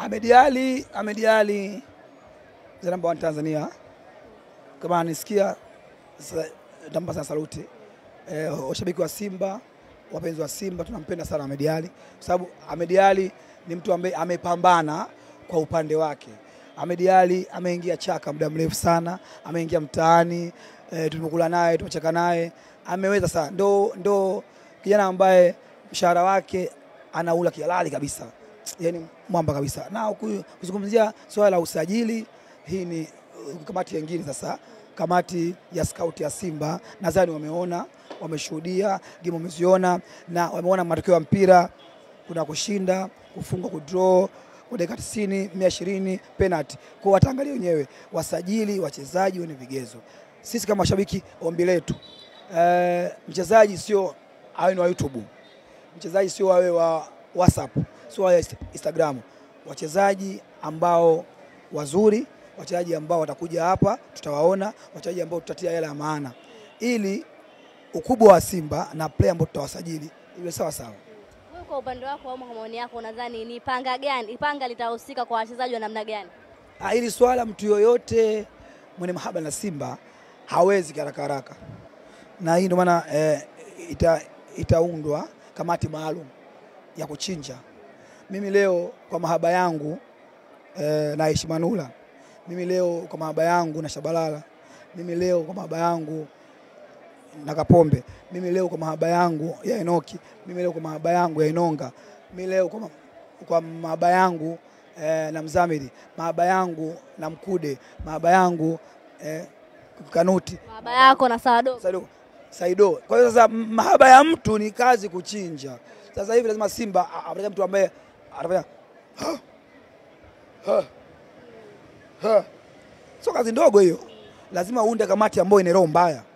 Ahmed Ally the number one Tanzania. Kama nisikia namba sana saluti. Shabiki wa Simba, wapenzi wa Simba tunampenda sana Ahmed Ally kwa sababu Ahmed Ally ni mtu ambaye amepambana kwa upande wake. Ahmed Ally ameingia chaka muda mrefu sana, ameingia mtaani, tumekula naye, tumecheka naye, ameweza sana. Ndo kijana ambaye mshahara wake anaula kihalali kabisa. Yaani mwamba kabisa. Na kuzungumzia swala la usajili, hii ni kamati nyingine sasa, kamati ya scout ya Simba. Nadhani wameona, wameshuhudia game, wameziona na wameona matokeo ya mpira, kuna kushinda, kufunga, kudraw, kwa dakika 90, 120 penalty. Kwa wataangalia wenyewe, wasajili, wachezaji wenye vigezo. Sisi kama mashabiki ombi letu, mchezaji sio awe wa YouTube. Mchezaji sio awe wa WhatsApp, sio wa Instagram. Wachezaji ambao wazuri, wachezaji ambao watakuja hapa tutawaona, wachezaji ambao tutatia hela ya maana, ili ukubwa wa Simba na player ambao tutawasajili iwe sawa sawa. Wewe kwa upande wako au maoni yako, unadhani ni panga gani, panga litahusika kwa wachezaji wa namna gani? Hili swala mtu yoyote mwenye mahaba na Simba hawezi haraka haraka, na hii ndio maana itaundwa kamati maalum ya kuchinja. Mimi leo kwa mahaba yangu na heshima nula, mimi leo kwa mahaba yangu na Shabalala, mimi leo kwa mahaba yangu na Kapombe, mimi leo kwa mahaba yangu ya Enoki, mimi leo kwa mahaba yangu ya Inonga, mimi leo kwa mahaba yangu na Mzamili, mahaba yangu na Mkude, mahaba yangu Kanuti, mahaba yako na Saido. Kwa hiyo sasa mahaba ya mtu ni kazi kuchinja. Sasa hivi lazima Simba apate mtu ambaye atafanya so kazi ndogo hiyo. Lazima uunde kamati ambayo ina roho mbaya.